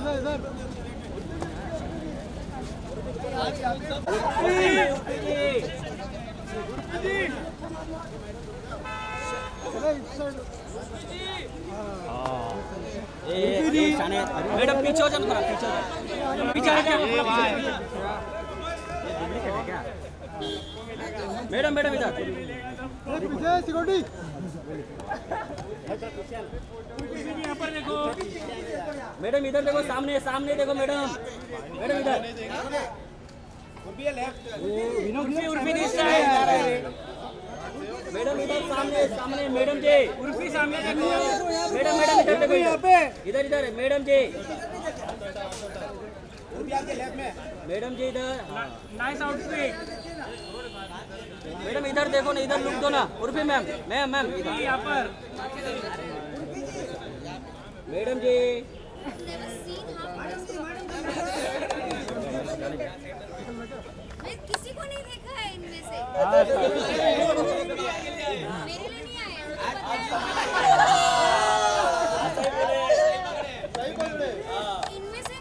Madam पीछे हो जाओ थोड़ा, पीछे हो जाओ मैडम, मैडम इधर सिक्योरिटी देखो मैडम, इधर देखो सामने, सामने देखो मैडम, मैडम इधर मैडम, इधर सामने, सामने मैडम जी, उर्फी सामने देखो मैडम, मैडम इधर देखो, यहाँ पे इधर, इधर मैडम जी, मैडम जी इधर नाइस आउटफिट मैडम, इधर देखो ना, इधर लुक दो ना उर्फी मैम, मैम मैम यहाँ पर मैडम जी, मैं किसी को नहीं देखा है इनमें से, मेरे लिए नहीं आया इनमें से,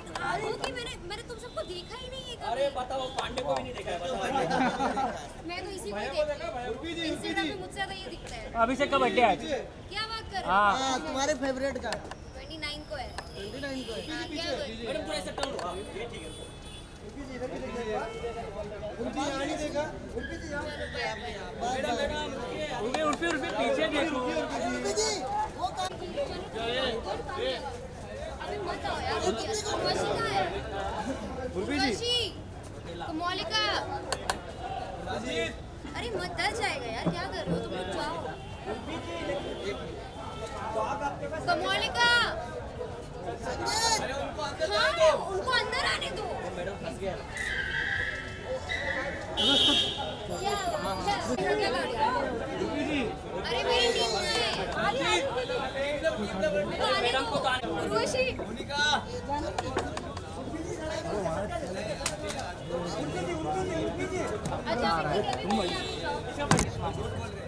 कि मैंने तुम सबको देखा ही नहीं है। अरे बताओ, पांडे को भी नहीं देखा है, बताओ। मैं तो इसी को देखा, इंस्टाग्राम पे मुझसे ज्यादा ये दिखता है। अभी से कब बर्थडे आज? क्या बात कर रहे हो? हां तुम्हारे फेवरेट का 29 को है, 29 को है। मैडम थोड़ा ऐसा टाउन हुआ, ठीक है उनकी इधर भी देखा, उनकी यहां नहीं देखा, उनकी तो यहां मैडम, मैडम उनके उनके पीछे देखो जी, वो काम ये बताओ यार, मौलिका है उर्फी जी, मौलिका अरे मत डर जाएगा यार, क्या कर रहे हो तुम लोग, जाओ मौलिका, उनको अंदर आने दो, अरे मेरी टीम में